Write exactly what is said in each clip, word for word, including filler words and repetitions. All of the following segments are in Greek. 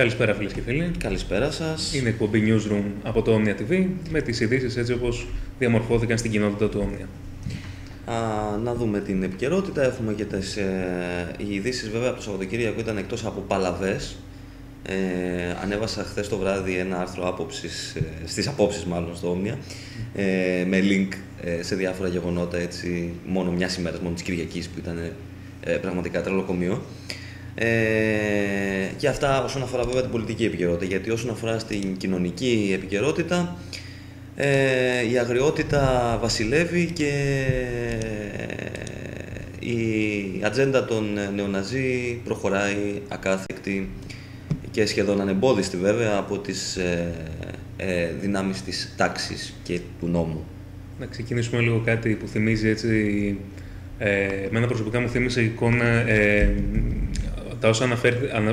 Καλησπέρα φίλες και φίλοι. Καλησπέρα σας. Είναι εκπομπή Newsroom από το Omnia τι βι με τις ειδήσεις έτσι όπως διαμορφώθηκαν στην κοινότητα του Omnia. Α, να δούμε την επικαιρότητα. Έχουμε και τις ε, ειδήσεις βέβαια από το Σαββατοκύριακο ήταν εκτός από παλαβές. Ε, ανέβασα χθες το βράδυ ένα άρθρο άποψης, ε, στις απόψεις μάλλον στο Omnia ε, με link ε, σε διάφορα γεγονότα έτσι, μόνο μιας ημέρας, μόνο της Κυριακής που ήταν ε, πραγματικά τρελοκομείο. Ε, και αυτά όσον αφορά βέβαια την πολιτική επικαιρότητα, γιατί όσον αφορά στην κοινωνική επικαιρότητα ε, η αγριότητα βασιλεύει και η ατζέντα των νεοναζί προχωράει ακάθεκτη και σχεδόν ανεμπόδιστη βέβαια από τις ε, ε, δυνάμεις της τάξης και του νόμου. Να ξεκινήσουμε λίγο κάτι που θυμίζει έτσι, ε, εμένα προσωπικά μου θύμισε εικόνα ε, τα όσα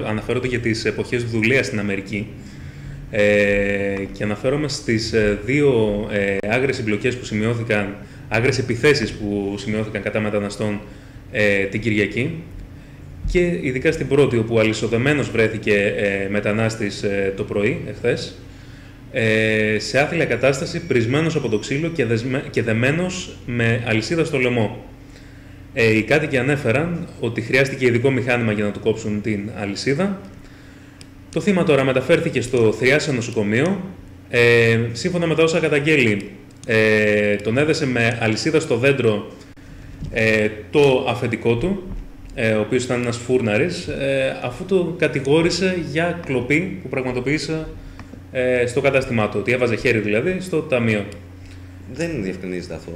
αναφέρονται για τις εποχές δουλείας στην Αμερική ε, και αναφέρομαι στις δύο ε, άγριες εμπλοκές που σημειώθηκαν, άγριες επιθέσεις που σημειώθηκαν κατά μεταναστών ε, την Κυριακή και ειδικά στην πρώτη, όπου αλυσοδεμένος βρέθηκε ε, μετανάστης ε, το πρωί, εχθές, ε, σε άθλια κατάσταση, πρισμένος από το ξύλο και, δεσμε, και δεμένος με αλυσίδα στο λαιμό. Ε, οι κάτοικοι ανέφεραν ότι χρειάστηκε ειδικό μηχάνημα για να του κόψουν την αλυσίδα. Το θύμα τώρα μεταφέρθηκε στο Θριάσιο Νοσοκομείο. Ε, σύμφωνα με τα όσα καταγγέλει, ε, τον έδεσε με αλυσίδα στο δέντρο ε, το αφεντικό του, ε, ο οποίος ήταν ένας φούρναρης, ε, αφού το κατηγόρησε για κλοπή που πραγματοποίησε ε, στο κατάστημά του, ότι έβαζε χέρι δηλαδή στο ταμείο. Δεν διευκρινίζεται αυτό.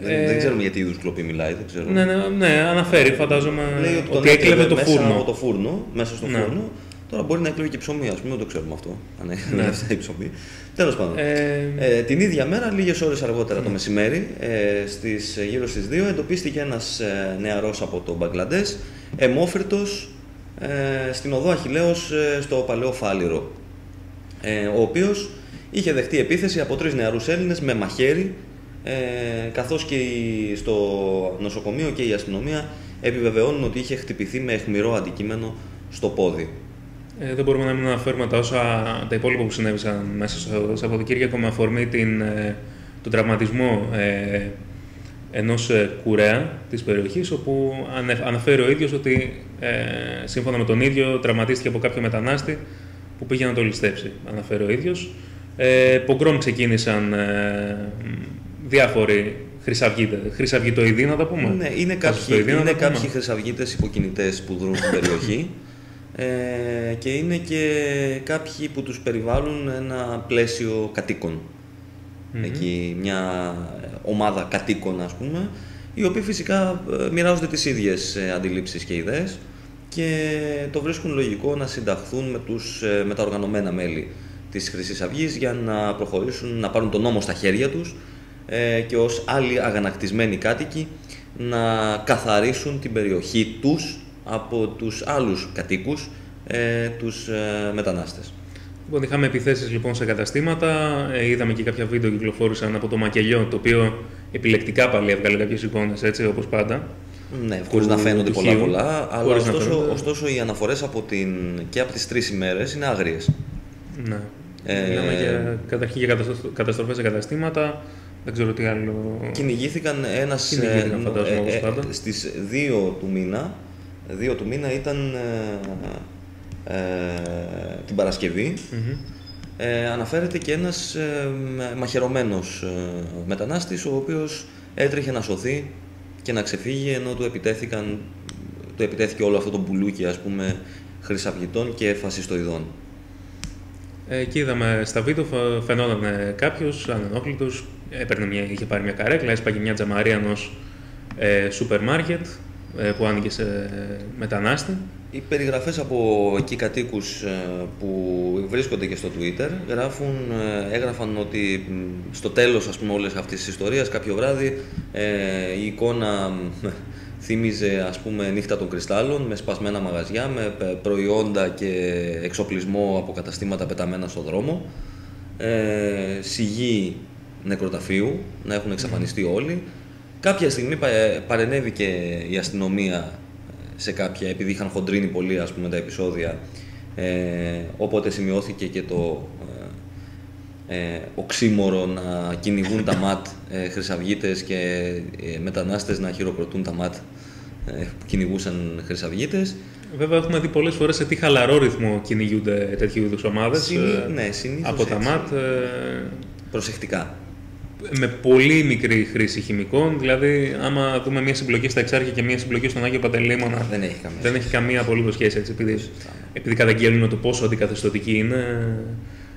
Δεν, ε, δεν ξέρουμε γιατί είδους κλοπή μιλάει, δεν ξέρω. Ναι, ναι, ναι, αναφέρει, φαντάζομαι λέει ότι, ότι έκλεβε το μέσα φούρνο. Το φούρνο, μέσα στο ναι. φούρνο. Τώρα μπορεί να έκλεβε και ψωμί, ας πούμε, δεν το ξέρουμε αυτό. Αν ναι. έφταει ψωμί. Τέλος πάντων. Ε, ε, την ίδια μέρα, λίγες ώρες αργότερα ναι. το μεσημέρι, ε, στις, γύρω στις δύο, εντοπίστηκε ένας ε, νεαρός από το Μπαγκλαντές, αιμόφυρτος ε, στην οδό Αχιλλέως ε, στο Παλαιό Φάληρο. Ε, ο οποίος είχε δεχτεί επίθεση από τρεις νεαρούς Έλληνες με μαχαίρι. Ε, καθώς και στο νοσοκομείο και η αστυνομία επιβεβαιώνουν ότι είχε χτυπηθεί με αιχμηρό αντικείμενο στο πόδι. Ε, δεν μπορούμε να μην αναφέρουμε τα όσα τα υπόλοιπα που συνέβησαν μέσα στο Σαββατοκύριακο με αφορμή την, τον τραυματισμό ε, ενός κουρέα της περιοχής, όπου αναφέρει ο ίδιος ότι ε, σύμφωνα με τον ίδιο τραυματίστηκε από κάποιο μετανάστη που πήγε να το ληστέψει. Αναφέρει ο ίδιος. Ε, Πογκρόμ ξεκίνησαν ε, διάφοροι χρυσαυγητοειδή, να τα πούμε. Ναι, είναι κάποιοι, είναι κάποιοι χρυσαυγίτες υποκινητές που δρούν στην περιοχή ε, και είναι και κάποιοι που τους περιβάλλουν ένα πλαίσιο κατοίκων. Mm-hmm. Εκεί μια ομάδα κατοίκων, ας πούμε, οι οποίοι φυσικά μοιράζονται τις ίδιες αντιλήψεις και ιδέες και το βρίσκουν λογικό να συνταχθούν με, τους, με τα οργανωμένα μέλη της Χρυσής Αυγής για να προχωρήσουν, να πάρουν τον νόμο στα χέρια τους και ως άλλοι αγανακτισμένοι κάτοικοι να καθαρίσουν την περιοχή τους από τους άλλους κατοίκους, ε, τους ε, μετανάστες. Λοιπόν, είχαμε επιθέσεις λοιπόν σε καταστήματα, ε, είδαμε και κάποια βίντεο κυκλοφόρησαν από το Μακελιό, το οποίο επιλεκτικά πάλι έβγαλε κάποιες εικόνες, έτσι, όπως πάντα. Ναι, χωρίς να φαίνονται πολλά χείου, πολλά, αλλά ωστόσο, φαίνονται... ωστόσο οι αναφορές από την... και από τις τρεις ημέρες είναι άγριες. Ναι, ε, μιλάμε για, καταρχήν για καταστροφές σε καταστήματα. Δεν ξέρω τι άλλο... Κυνηγήθηκαν ένας... Κυνηγήθηκαν, φαντάζομαι, όπως πάντα. Ε, στις δύο του μήνα, δύο του μήνα ήταν ε, ε, την Παρασκευή. Mm-hmm. ε, αναφέρεται και ένας ε, μαχαιρωμένος ε, μετανάστης, ο οποίος έτρεχε να σωθεί και να ξεφύγει, ενώ του επιτέθηκαν, του επιτέθηκε όλο αυτό το μπουλούκι, ας πούμε, χρυσαυγητών και φασιστοειδών. Εκεί είδαμε στα βίντεο, φαινόταν κάποιος ανενόχλητος, είχε πάρει μια καρέκλα, έσπαγε μια τζαμαρία ενός ε, σούπερ μάρκετ ε, που άνοιγε σε ε, μετανάστη. Οι περιγραφές από εκεί κατοίκους ε, που βρίσκονται και στο Twitter γράφουν, ε, έγραφαν ότι στο τέλος, ας πούμε, όλες αυτής της ιστορίας κάποιο βράδυ ε, η εικόνα ε, θύμιζε, ας πούμε, νύχτα των κρυστάλλων με σπασμένα μαγαζιά, με προϊόντα και εξοπλισμό από καταστήματα πεταμένα στο δρόμο, ε, σιγή νεκροταφείου, να έχουν εξαφανιστεί όλοι. Κάποια στιγμή παρενέβη και η αστυνομία σε κάποια, επειδή είχαν χοντρίνει πολύ, ας πούμε, τα επεισόδια, Ε, οπότε σημειώθηκε και το ε, ε, οξύμορο να κυνηγούν τα ΜΑΤ ε, χρυσαυγίτες και ε, μετανάστες να χειροκροτούν τα ΜΑΤ ε, που κυνηγούσαν χρυσαυγίτες. Βέβαια, έχουμε δει πολλές φορές σε τι χαλαρό ρυθμό κυνηγούνται τέτοιου είδους ομάδες. Συν, ε, ναι, από έτσι. Τα ΜΑΤ. Ε, προσεκτικά. Με πολύ μικρή χρήση χημικών, δηλαδή άμα δούμε μια συμπλοκή στα Εξάρχεια και μια συμπλοκή στον Άγιο Παντελεήμονα, δεν έχει καμία, δεν έχει καμία απολύτως σχέση, έτσι, επειδή, επειδή καταγγέλνουν το πόσο αντικαθεστωτική είναι,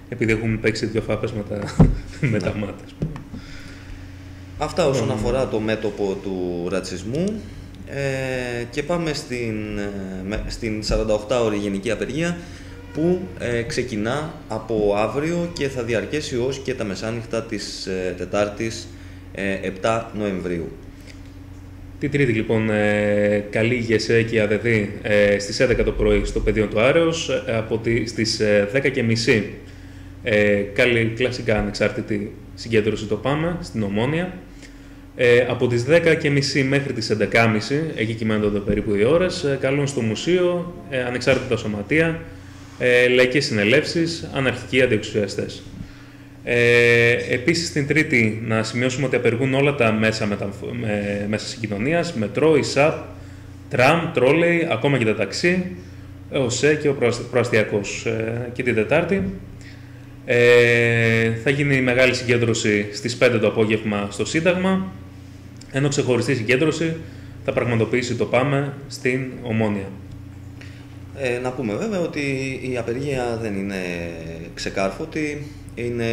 επειδή έχουμε παίξει δύο φάπες με τα, με τα μάτια. Αυτά όσον αφορά το μέτωπο του ρατσισμού. Ε, και πάμε στην, στην σαρανταοκτάωρη γενική απεργία, που ε, ξεκινά από αύριο και θα διαρκέσει ως και τα μεσάνυχτα της ε, Τετάρτης ε, επτά Νοεμβρίου. Την Τρίτη λοιπόν ε, καλή ΓΕΣΕΕ και ΑΔΕΔΥ ε, στις έντεκα το πρωί στο πεδίο του Άρεως, ε, από τη, στις ε, δέκα και μισή ε, καλή κλασικά ανεξάρτητη συγκέντρωση το ΠΑΜΕ στην Ομόνια. Ε, από τις δέκα και μισή μέχρι τις έντεκα και μισή, εκεί κυμαίνονται περίπου οι ώρες, ε, καλούν στο μουσείο, ε, ανεξάρτητα σωματεία, Ε, λαϊκές συνελεύσεις, αναρχικοί αντιεξουσιαστές. Ε, επίσης, την Τρίτη, να σημειώσουμε ότι απεργούν όλα τα μέσα, μετα... με... μέσα συγκοινωνίας, μετρό, ΙΣΑΠ, τραμ, τρόλεϊ, ακόμα και τα ταξί, ΟΣΕ και ο προαστιακός. Ε, και την Τετάρτη ε, θα γίνει η μεγάλη συγκέντρωση στις πέντε το απόγευμα στο Σύνταγμα, ενώ ξεχωριστή συγκέντρωση θα πραγματοποιήσει το ΠΑΜΕ στην Ομόνια. Ε, να πούμε βέβαια ότι η απεργία δεν είναι ξεκάρφωτη, είναι,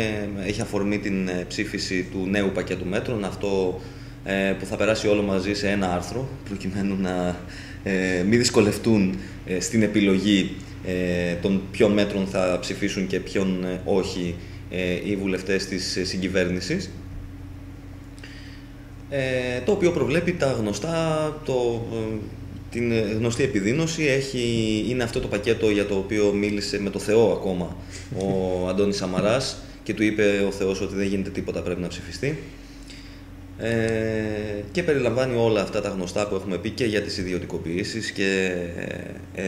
έχει αφορμή την ψήφιση του νέου πακέτου μέτρων, αυτό ε, που θα περάσει όλο μαζί σε ένα άρθρο, προκειμένου να ε, μην δυσκολευτούν ε, στην επιλογή ε, των ποιων μέτρων θα ψηφίσουν και ποιον ε, όχι ε, οι βουλευτές της συγκυβέρνησης. Ε, το οποίο προβλέπει τα γνωστά, το... Ε, την γνωστή επιδείνωση, έχει, είναι αυτό το πακέτο για το οποίο μίλησε με το Θεό ακόμα ο Αντώνης Σαμαράς και του είπε ο Θεός ότι δεν γίνεται τίποτα, πρέπει να ψηφιστεί. Ε, και περιλαμβάνει όλα αυτά τα γνωστά που έχουμε πει και για τις ιδιωτικοποιήσεις και ε,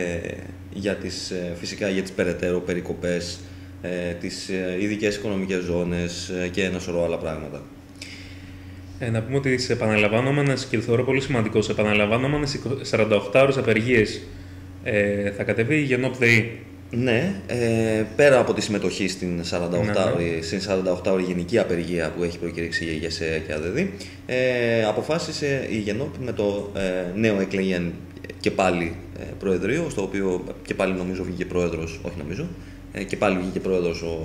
για τις, φυσικά για τις περαιτέρω περικοπές, ε, τις ειδικές οικονομικές ζώνες και ένα σωρό άλλα πράγματα. Ε, να πούμε ότι σε επαναλαμβάνομενες, και θεωρώ πολύ σημαντικό, σε επαναλαμβάνομενες σαρανταοκτάωρες απεργίες ε, θα κατεβεί η ΓΕΝΟΠ ΔΕΗ. Ναι, ε, πέρα από τη συμμετοχή στην σαρανταοκτάωρη γενική απεργία που έχει προκηρύξει η ΓΕΣΕΕ και ΑΔΕΔΥ, ε, αποφάσισε η ΓΕΝΟΠ με το ε, νέο εκλεγέν και πάλι ε, Προεδρείο, στο οποίο και πάλι νομίζω βγήκε πρόεδρος, όχι νομίζω, ε, και πάλι βγήκε πρόεδρος ο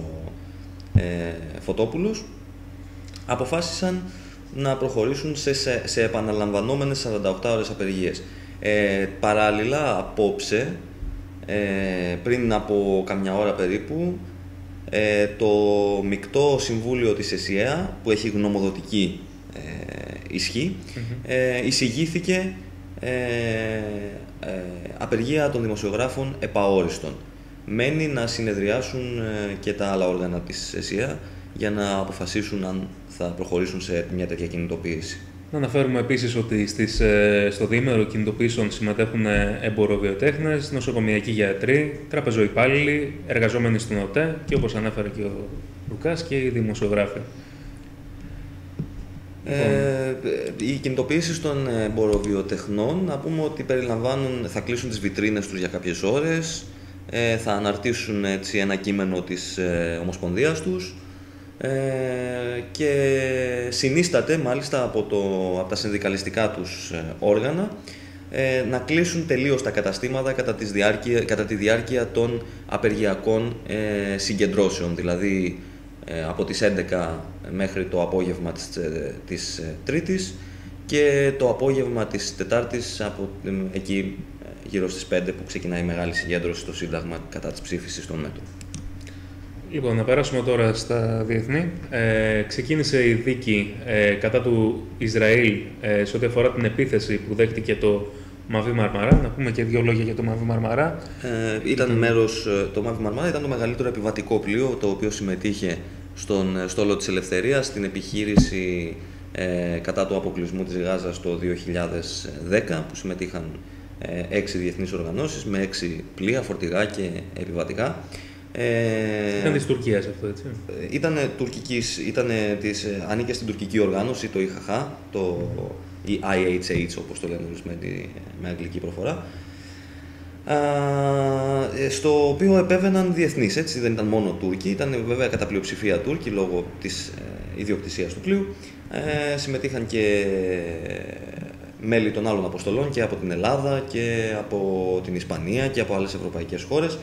ε, Φωτόπουλος, αποφάσισαν να προχωρήσουν σε, σε, σε επαναλαμβανόμενες σαρανταοκτάωρες απεργίες. Ε, παράλληλα, απόψε, ε, πριν από καμιά ώρα περίπου, ε, το μεικτό συμβούλιο της ΕΣΙΕΑ, που έχει γνωμοδοτική ε, ισχύ, ε, εισηγήθηκε ε, ε, απεργία των δημοσιογράφων επαόριστον. Μένει να συνεδριάσουν ε, και τα άλλα όργανα της ΕΣΙΕΑ για να αποφασίσουν αν θα προχωρήσουν σε μια τέτοια κινητοποίηση. Να αναφέρουμε επίσης ότι στις, στο διήμερο κινητοποίησεων συμμετέχουν εμποροβιοτέχνες, νοσοκομιακοί γιατροί, τραπεζοϊπάλληλοι, εργαζόμενοι στην ΟΤΕ και, όπως ανέφερε και ο Λουκάς, και οι δημοσιογράφοι. Ε, οι κινητοποίησεις των εμποροβιοτεχνών, να πούμε ότι περιλαμβάνουν, θα κλείσουν τις βιτρίνες τους για κάποιες ώρες, θα αναρτήσουν έτσι ένα κείμενο της Ομοσπονδίας τους, και συνίσταται μάλιστα από, το, από τα συνδικαλιστικά τους όργανα να κλείσουν τελείως τα καταστήματα κατά, της διάρκεια, κατά τη διάρκεια των απεργιακών συγκεντρώσεων, δηλαδή από τις έντεκα μέχρι το απόγευμα της, της Τρίτης και το απόγευμα της Τετάρτης, από εκεί γύρω στις πέντε που ξεκινάει η μεγάλη συγκέντρωση στο Σύνταγμα κατά της ψήφισης των μέτρων. Λοιπόν, να περάσουμε τώρα στα διεθνή. Ε, ξεκίνησε η δίκη ε, κατά του Ισραήλ ε, σε ό,τι αφορά την επίθεση που δέχτηκε το Μαβί Μαρμαρά. Να πούμε και δύο λόγια για το Μαβί Μαρμαρά. Ε, ήταν mm. μέρος, το Μαβί Μαρμαρά ήταν το μεγαλύτερο επιβατικό πλοίο το οποίο συμμετείχε στον στόλο της Ελευθερίας στην επιχείρηση ε, κατά του αποκλεισμού της Γάζας το δύο χιλιάδες δέκα, που συμμετείχαν έξι διεθνείς οργανώσεις με έξι πλοία, φορτηγά και επιβατικά. Ήταν της Τουρκίας αυτό, έτσι? Ήταν τουρκικής, ήτανε της, ανήκε στην τουρκική οργάνωση, το άι έιτς έιτς, το η άι έιτς έιτς όπως το λένε με, τη, με αγγλική προφορά. Α, στο οποίο επέβαιναν διεθνείς, έτσι, δεν ήταν μόνο Τούρκοι, ήταν βέβαια κατά πλειοψηφία Τούρκοι λόγω της ε, ιδιοκτησίας του πλοίου. Ε, συμμετείχαν και μέλη των άλλων αποστολών και από την Ελλάδα και από την Ισπανία και από άλλες ευρωπαϊκές χώρες.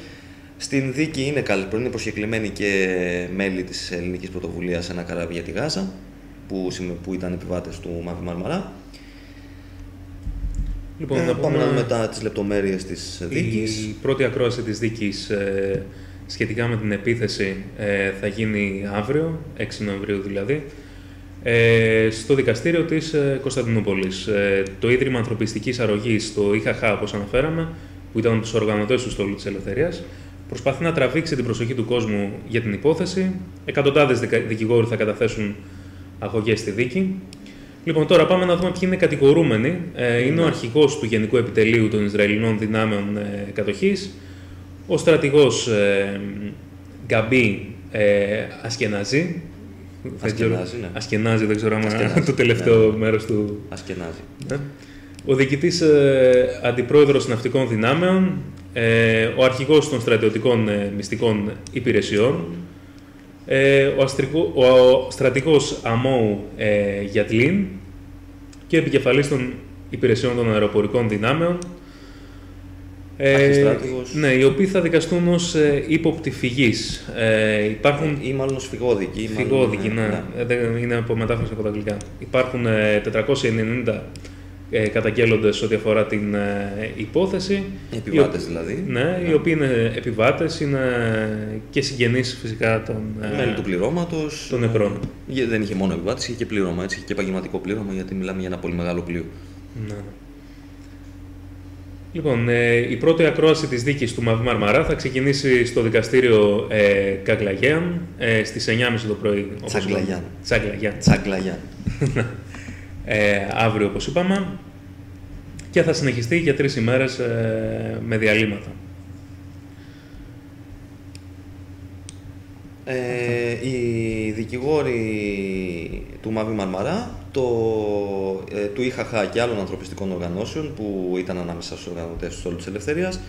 Στην δίκη είναι, είναι προσκεκλημένοι και μέλη της ελληνικής πρωτοβουλίας ένα καράβι για τη Γάζα, που, που ήταν επιβάτες του Μαβί Μαρμαρά. Λοιπόν, ε, θα πάμε πούμε... μετά τις λεπτομέρειες της δίκης. Η πρώτη ακρόαση της δίκης ε, σχετικά με την επίθεση ε, θα γίνει αύριο, έξι Νοεμβρίου δηλαδή, ε, στο δικαστήριο της ε, Κωνσταντινούπολης. Ε, το Ίδρυμα Ανθρωπιστικής Αρρωγής, το άι έιτς έιτς, όπως αναφέραμε, που ήταν από τους οργανωτές του Στόλου της Ελευθερίας, προσπαθεί να τραβήξει την προσοχή του κόσμου για την υπόθεση. Εκατοντάδες δικηγόροι θα καταθέσουν αγωγές στη δίκη. Λοιπόν, τώρα πάμε να δούμε ποιοι είναι οι κατηγορούμενοι. Είναι ο αρχηγός του Γενικού Επιτελείου των Ισραηλινών Δυνάμεων Κατοχής, ο στρατηγός ε, Γκαμπί ε, Ασκεναζή. Ασκενάζη, ναι. Ασκενάζη, δεν ξέρω αν είναι το τελευταίο ναι. μέρος του. Ασκενάζη. Ναι. Ο διοικητής ε, αντιπρόεδρος ναυτικών δυνάμεων, ε, ο αρχηγός των στρατιωτικών ε, μυστικών υπηρεσιών, ε, ο, αστρικό, ο, ο στρατηγός Αμμώου ε, Γιατλήν και επικεφαλής των υπηρεσιών των αεροπορικών δυνάμεων, ε, ναι, οι οποίοι θα δικαστούν ως ε, ύποπτοι φυγής. Ε, υπάρχουν... Ή μάλλον ως φυγόδικοι. Φυγόδικοι, ναι. ναι. ναι. Είναι από μετάφραση από τα αγγλικά. Υπάρχουν ε, τετρακόσιοι ενενήντα Ε, καταγγέλλοντες ό,τι αφορά την ε, υπόθεση. Επιβάτες οι, δηλαδή. Ναι, yeah. οι οποίοι είναι επιβάτες, είναι και συγγενείς φυσικά των ε, μέλη του πληρώματος. Των νεκρών. Ε, δεν είχε μόνο επιβάτες, είχε και πλήρωμα, έτσι, είχε και επαγγελματικό πλήρωμα, γιατί μιλάμε για ένα πολύ μεγάλο πλοίο. Ναι. Λοιπόν, ε, η πρώτη ακρόαση της δίκης του Μαβί Μαρμαρά θα ξεκινήσει στο δικαστήριο ε, Καγκλαγέαν ε, στις εννιά και μισή το πρωί. Τσαγκλαγέαν. Τσαγκλαγέαν. Ε, αύριο, όπως είπαμε, και θα συνεχιστεί για τρεις ημέρες ε, με διαλύματα. Ε, οι δικηγόροι του Μαβί Μαρμαρά, το, ε, του άι έιτς έιτς και άλλων ανθρωπιστικών οργανώσεων που ήταν ανάμεσα στους οργανωτές του Στόλου της Ελευθερίας,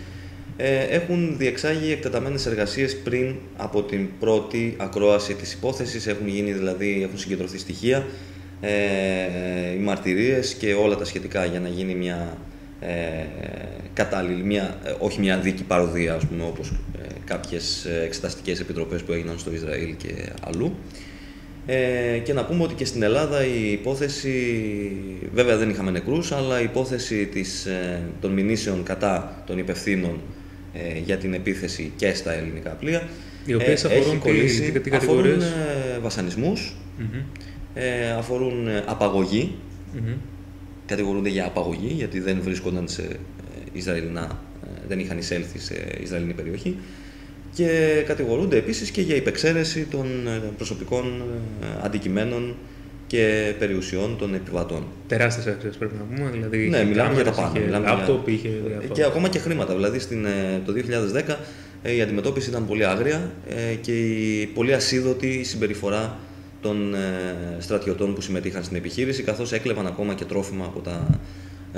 ε, έχουν διεξάγει εκτεταμένες εργασίες πριν από την πρώτη ακρόαση της υπόθεσης. Έχουν γίνει, δηλαδή, έχουν συγκεντρωθεί στοιχεία, Ε, οι μαρτυρίες και όλα τα σχετικά για να γίνει μια ε, κατάλληλη, μια, όχι μια δίκη παροδία, ας πούμε, όπως ε, κάποιες εξεταστικές επιτροπές που έγιναν στο Ισραήλ και αλλού. Ε, και να πούμε ότι και στην Ελλάδα η υπόθεση, βέβαια δεν είχαμε νεκρούς, αλλά η υπόθεση της, ε, των μηνύσεων κατά των υπευθύνων ε, για την επίθεση και στα ελληνικά πλοία, οι οποίες ε, αφορούν, κολλήσει, τι, τι αφορούν ε, βασανισμούς, mm-hmm. Ε, αφορούν απαγωγή, mm-hmm. κατηγορούνται για απαγωγή, γιατί δεν βρίσκονταν σε Ισραηλινά, δεν είχαν εισέλθει σε Ισραηλινή περιοχή, και κατηγορούνται επίσης και για υπεξαίρεση των προσωπικών αντικειμένων και περιουσιών των επιβατών. Τεράστιες αξίες πρέπει να πούμε, δηλαδή... Ναι, μιλάμε για τα πάνω. Είχε λάπτοπ, είχε... Και ακόμα και χρήματα, δηλαδή στην, το δύο χιλιάδες δέκα η αντιμετώπιση ήταν πολύ άγρια και η πολύ ασίδωτη συμπεριφορά των ε, στρατιωτών που συμμετείχαν στην επιχείρηση, καθώς έκλεβαν ακόμα και τρόφιμα από τα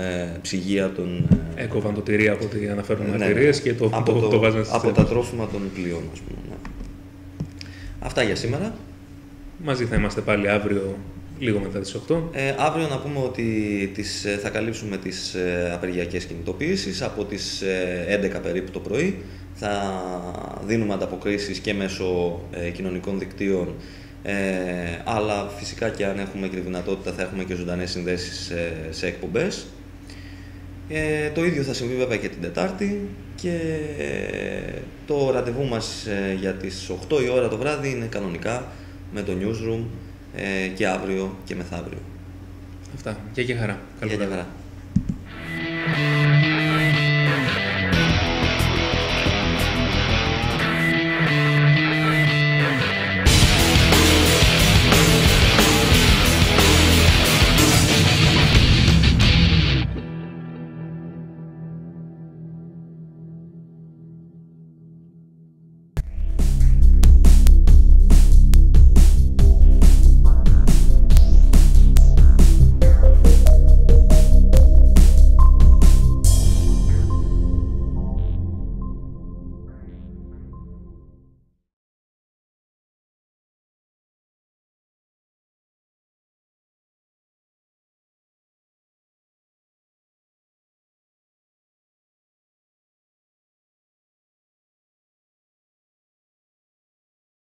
ε, ψυγεία των... Ε, Έκοβαν το τυρί από ό,τι αναφέρουν ναι, μαρτυρίες και το, από, το, το, το βάζουν από τα τρόφιμα των πλοίων, ας πούμε. Ναι. Αυτά για σήμερα. Μαζί θα είμαστε πάλι αύριο, λίγο μετά τις οκτώ. Ε, αύριο να πούμε ότι τις, θα καλύψουμε τις ε, απεργιακές κινητοποιήσεις από τις ε, έντεκα περίπου το πρωί. Θα δίνουμε ανταποκρίσεις και μέσω ε, κοινωνικών δικτύων, Ε, αλλά φυσικά και αν έχουμε και τη δυνατότητα θα έχουμε και ζωντανές συνδέσεις σε, σε εκπομπές. Ε, το ίδιο θα συμβεί βέβαια και την Τετάρτη, και ε, το ραντεβού μας ε, για τις οκτώ η ώρα το βράδυ είναι κανονικά με το Newsroom ε, και αύριο και μεθαύριο. Αυτά. Γεια και χαρά. Καλή βράδυ.